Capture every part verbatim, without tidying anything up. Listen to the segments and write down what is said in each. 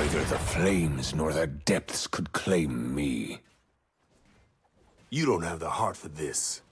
Neither the flames nor the depths could claim me. You don't have the heart for this.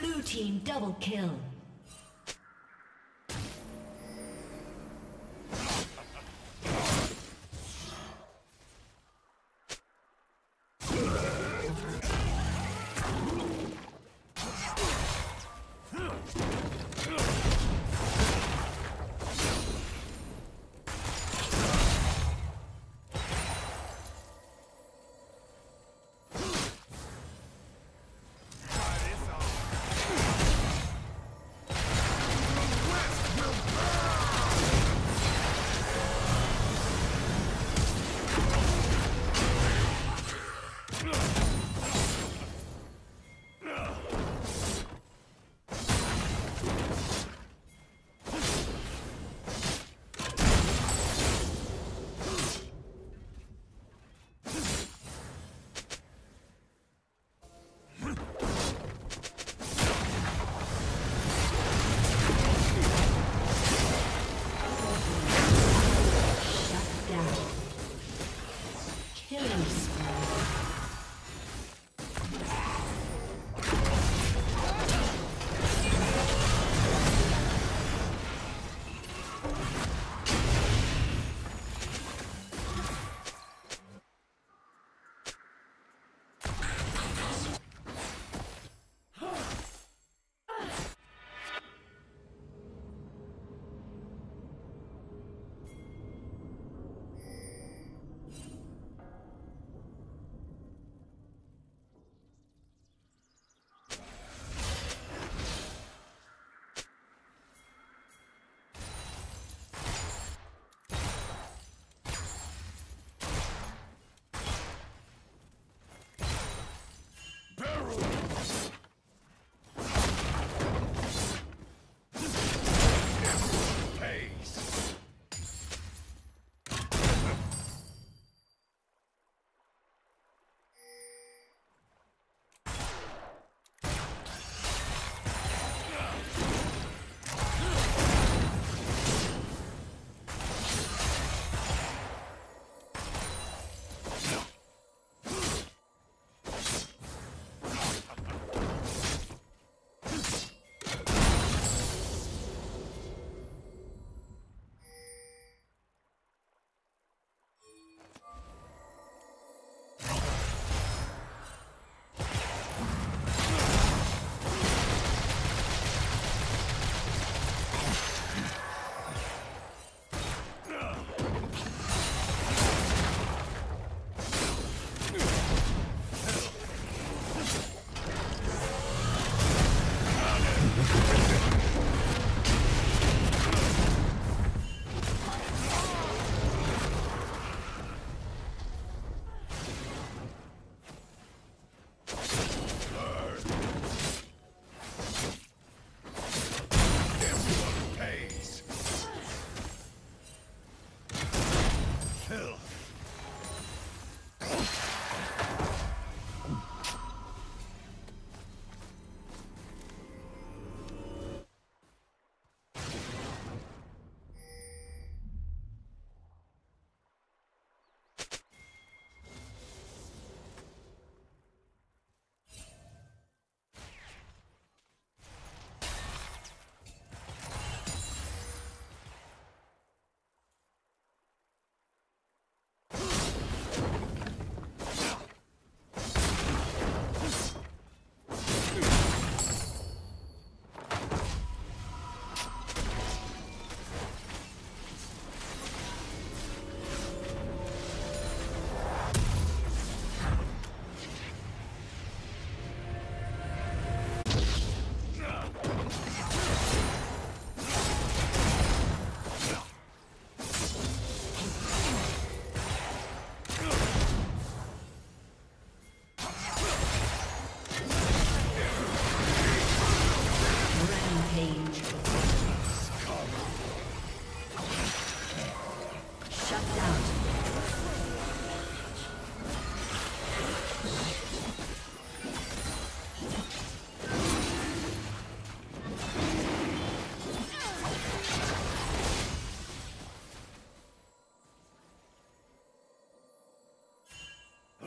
Blue team double kill.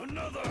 Another!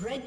Red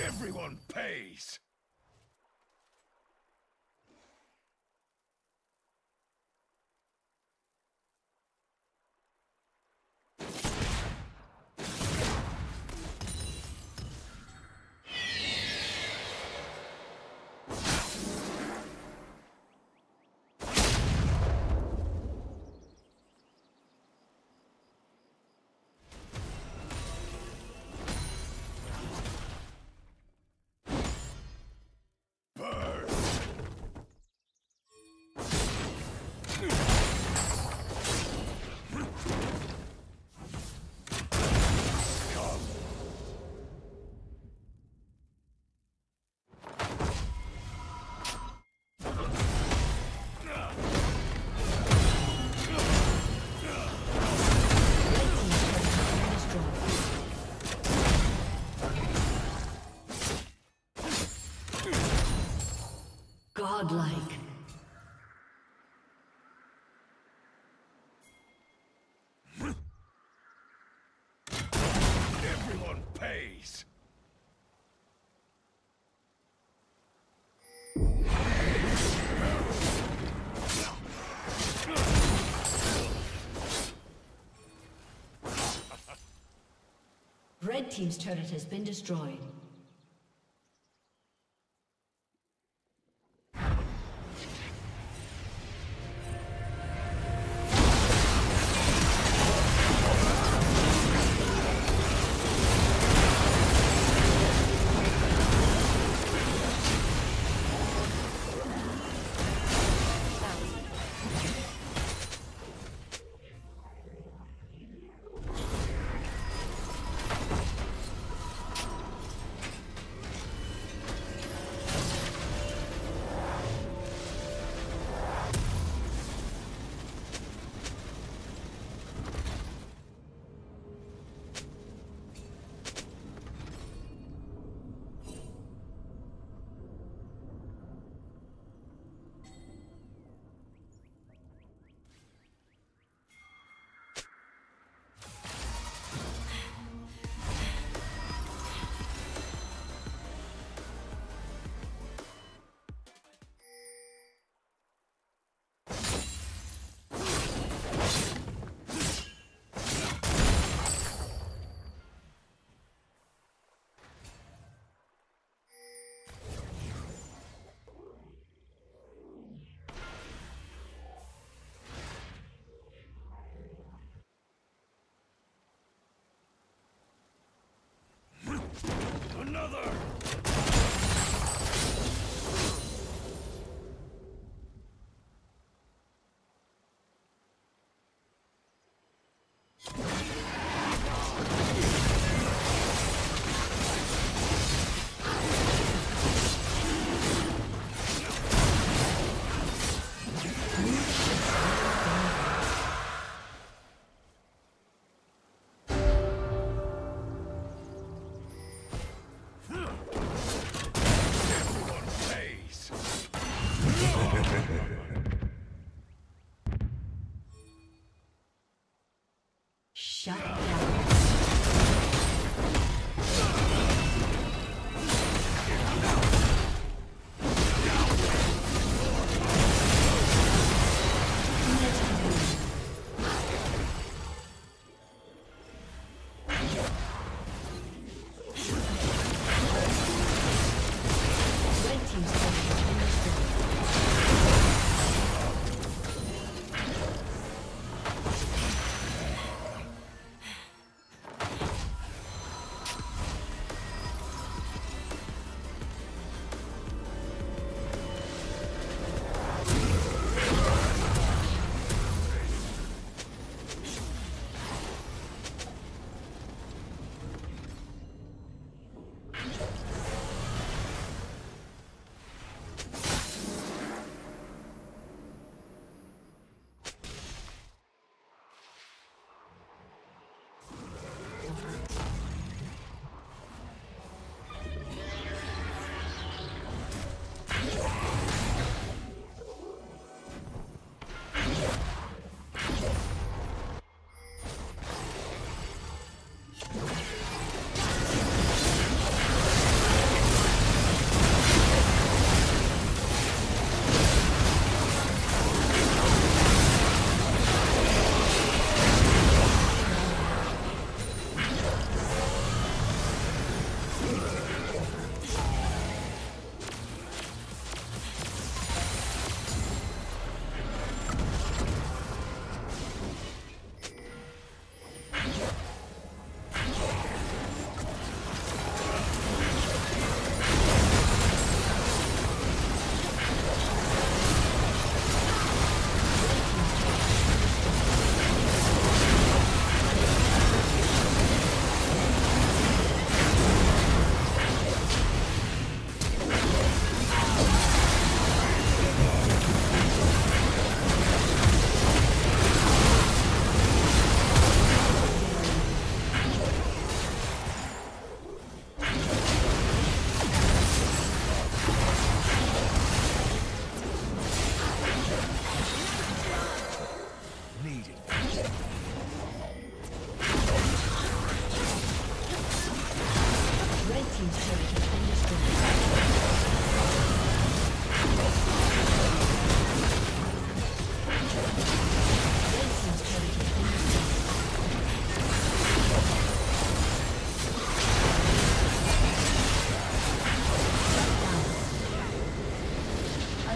Everyone pays! Godlike. Everyone pays. Red team's turret has been destroyed. Another! Shut down.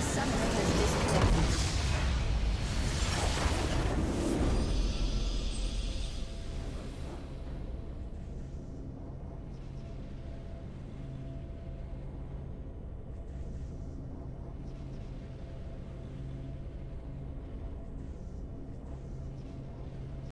Something.